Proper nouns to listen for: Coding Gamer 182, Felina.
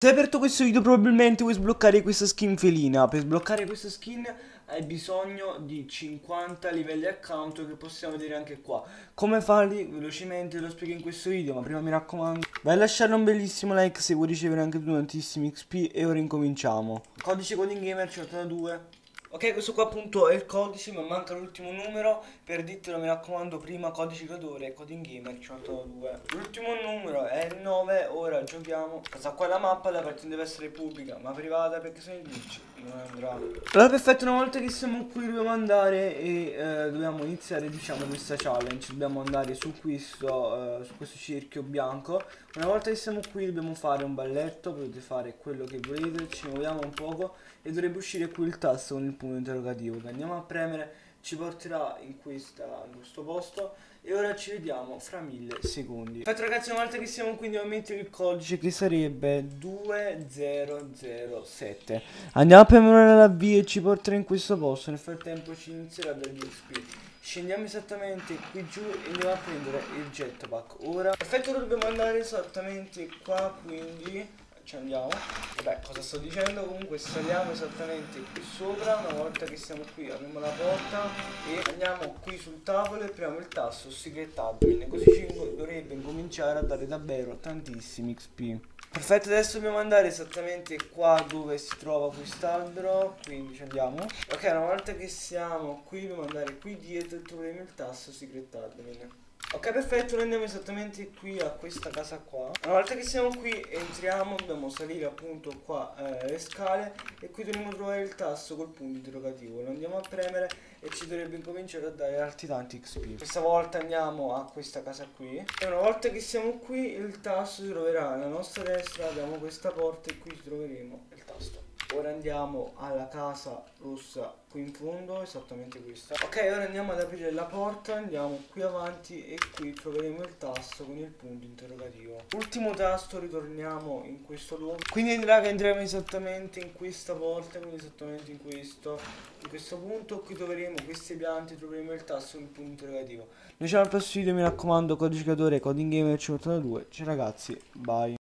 Se hai aperto questo video probabilmente vuoi sbloccare questa skin felina. Per sbloccare questa skin hai bisogno di 50 livelli account che possiamo vedere anche qua. Come farli velocemente lo spiego in questo video, ma prima mi raccomando vai a lasciare un bellissimo like se vuoi ricevere anche tu tantissimi XP. E ora incominciamo. Codice Coding Gamer 182. Ok, questo qua appunto è il codice, ma manca l'ultimo numero. Per ditelo mi raccomando prima, codice creatore Coding Gamer 182. L'ultimo numero è il 9, ora giochiamo. Questa qua è la mappa, la partita deve essere pubblica, ma privata perché sono in glitch non andrà. Allora perfetto, una volta che siamo qui dobbiamo andare e dobbiamo iniziare diciamo questa challenge. Dobbiamo andare su questo cerchio bianco. Una volta che siamo qui dobbiamo fare un balletto, potete fare quello che volete, ci muoviamo un poco e dovrebbe uscire qui il tasto con il punto interrogativo che andiamo a premere, ci porterà in questo posto e ora ci vediamo fra 1000 secondi. Infatti ragazzi, una volta che siamo qui dobbiamo mettere il codice che sarebbe 2007. Andiamo a premere la V e ci porterà in questo posto, nel frattempo ci inizierà a dare gli XP. Scendiamo esattamente qui giù e andiamo a prendere il jetpack ora. Perfetto, ora dobbiamo andare esattamente qua, quindi ci andiamo. Vabbè, cosa sto dicendo? Comunque saliamo esattamente qui sopra. Una volta che siamo qui apriamo la porta e andiamo qui sul tavolo e premiamo il tasto Secret Admin, così ci dovrebbe incominciare a dare davvero tantissimi XP. Perfetto, adesso dobbiamo andare esattamente qua dove si trova quest'albero, quindi ci andiamo. Ok, una volta che siamo qui dobbiamo andare qui dietro e troviamo il tasto Secret Admin. Ok perfetto, noi andiamo esattamente qui a questa casa qua. Una volta che siamo qui entriamo dobbiamo salire appunto qua le scale e qui dobbiamo trovare il tasto col punto interrogativo, lo andiamo a premere e ci dovrebbe incominciare a dare altri tanti XP. Questa volta andiamo a questa casa qui e una volta che siamo qui il tasto si troverà alla nostra destra, abbiamo questa porta e qui ci troveremo il tasto. Ora andiamo alla casa rossa qui in fondo, esattamente questa. Ok, ora andiamo ad aprire la porta, andiamo qui avanti e qui troveremo il tasto con il punto interrogativo. Ultimo tasto, ritorniamo in questo luogo. Quindi raga, andremo esattamente in questa porta, quindi esattamente in questo punto. Qui troveremo queste piante, troveremo il tasto con il punto interrogativo. Noi ci vediamo al prossimo video, mi raccomando, codice creatore Coding Gamer 182. Ciao ragazzi, bye.